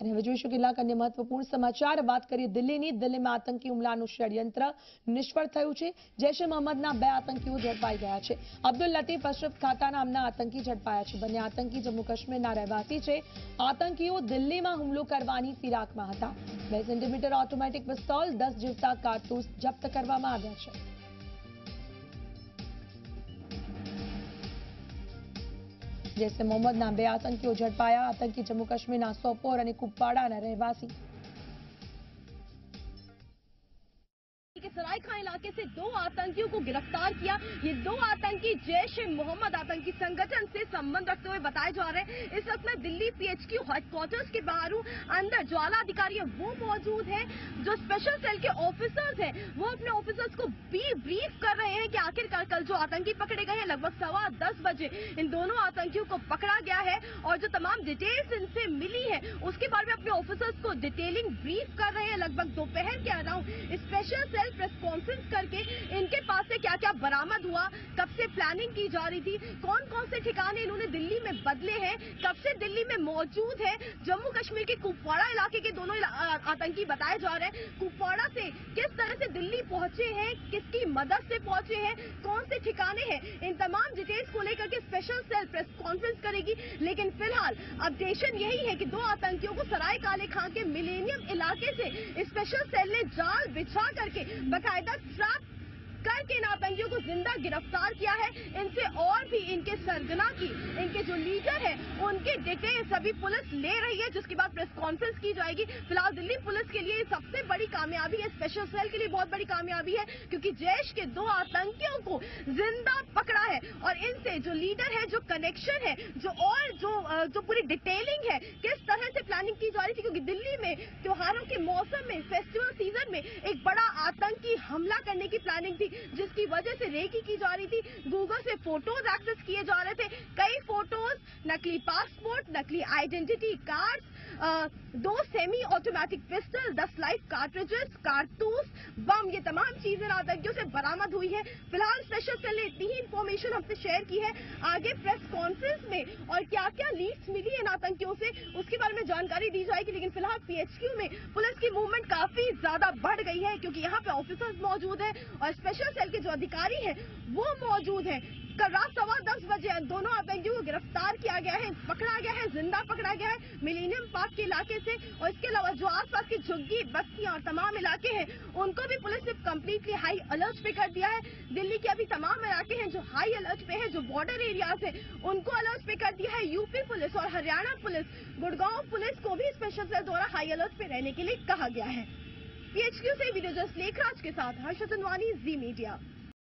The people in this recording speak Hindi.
અને હવે જોઈશું કેટલાક અન્ય મહત્વપૂર્ણ સમાચાર. વાત કરીએ દિલ્હીની. દિલ્હીમાં આતંકી હુમલાનું ષડયંત્ર નિષ્ફળ થયું છે. જૈશ એ મોહમ્મદના બે આતંકીઓ ઝડપાઈ ગયા છે. અબ્દુલ લતીફ અશરફ ખાન નામના આતંકી ઝડપાયા છે. બંને આતંકી જમ્મુ કાશ્મીરના રહેવાસી છે. આતંકીઓ દિલ્હીમાં હુમલો કરવાની ફિરાકમાં હતા. 2 સેન્ટીમીટર ઓટોમેટિક પિસ્તોલ, 10 જેટલા કારતૂસ જપ્ત કરવામાં આવ્યા છે. जैसे मोहम्मद नाम बे आतंकीओ झड़पाया. आतंकी जम्मू काश्मीर ना सोपोर और कुपवाड़ा ना रहवासी. सराय खान इलाके से 2 आतंकियों को गिरफ्तार किया. ये 2 आतंकी जैश ए मोहम्मद आतंकी संगठन से संबंध रखते हुए बताए जा रहे हैं. इस वक्त में दिल्ली PHQ हेडक्वार्टर्स के बाहर हूँ. अंदर जो आला अधिकारी है वो मौजूद है. जो स्पेशल सेल के ऑफिसर्स हैं वो अपने ऑफिसर्स को ब्रीफ कर रहे हैं कि आखिरकार कल जो आतंकी पकड़े गए हैं लगभग 10:15 बजे इन दोनों आतंकियों को पकड़ा गया है और जो तमाम डिटेल्स इनसे मिली है उसके बारे में अपने ऑफिसर्स को डिटेलिंग ब्रीफ कर रहे हैं. लगभग दोपहर के around special cell press conference करके इनके पास से क्या क्या बरामद हुआ, कब से प्लानिंग की जा रही थी, कौन कौन से ठिकाने इन्होंने दिल्ली में बदले हैं, कब से दिल्ली में मौजूद है. जम्मू कश्मीर के कुपवाड़ा इलाके के दोनों आतंकी बताए जा रहे हैं. कुपवाड़ा से किस तरह से दिल्ली पहुंचे हैं, किसकी मदद से पहुंचे हैं, कौन से ठिकाने हैं, इन तमाम डिटेल्स को लेकर के स्पेशल सेल प्रेस कॉन्फ्रेंस करेगी. लेकिन फिलहाल अपडेशन यही है कि 2 आतंकियों को सराय काले खान के मिलेनियम इलाके से स्पेशल सेल ने जाल बिछा करके बकायदा ट्रैप करके इन आतंकियों को जिंदा गिरफ्तार किया है. इनसे और भी इनके सरगना की, इनके जो लीडर है उनके डिटेल्स अभी पुलिस ले रही है, जिसके बाद प्रेस कॉन्फ्रेंस की जाएगी. फिलहाल दिल्ली पुलिस के लिए सबसे बड़ी कामयाबी है, स्पेशल सेल के लिए बहुत बड़ी कामयाबी है, क्योंकि जैश के 2 आतंकियों को जिंदा पकड़ा है और इनसे जो लीडर है, जो कनेक्शन है, जो पूरी डिटेलिंग है, किस तरह से प्लानिंग की जा रही थी. क्योंकि दिल्ली में त्योहारों के मौसम में, फेस्टिवल सीजन में एक बड़ा आतंकी हमला करने की प्लानिंग थी, जिसकी वजह से रेकी की जा रही थी. गूगल से फोटोज एक्सेस किए जा रहे थे. कई फोटोज, नकली पासपोर्ट, नकली identity card, 2 semi automatic pistol, 10 live cartridges, कारतूस, बम, ये तमाम चीजें आतंकियों से बरामद हुई है. फिलहाल स्पेशल सेल ने इतनी ही इंफॉर्मेशन हमसे शेयर की है. आगे प्रेस कॉन्फ्रेंस में और क्या क्या लीड्स मिली इन आतंकियों से उसके बारे में जानकारी दी जाएगी. लेकिन फिलहाल PHQ में पुलिस की मूवमेंट काफी ज्यादा बढ़ गई है, क्योंकि यहाँ पे ऑफिसर्स मौजूद है और स्पेशल सेल के जो अधिकारी है वो मौजूद है. कल रात 10:15 बजे दोनों आतंकियों को गिरफ्तार किया गया है, पकड़ा गया है, जिंदा पकड़ा गया है मिलेनियम पार्क के इलाके से. और इसके अलावा जो आसपास की झुग्गी बस्तियां और तमाम इलाके हैं उनको भी पुलिस ने कम्प्लीटली हाई अलर्ट पे कर दिया है. दिल्ली के अभी तमाम इलाके हैं जो हाई अलर्ट पे है, जो बॉर्डर एरियाज है उनको अलर्ट पे कर दिया है. यूपी पुलिस और हरियाणा पुलिस, गुड़गांव पुलिस को भी स्पेशल सेल द्वारा हाई अलर्ट पे रहने के लिए कहा गया है. PHQ से वीडियो जस्ट लेखराज के साथ हर्षित वानी, जी मीडिया.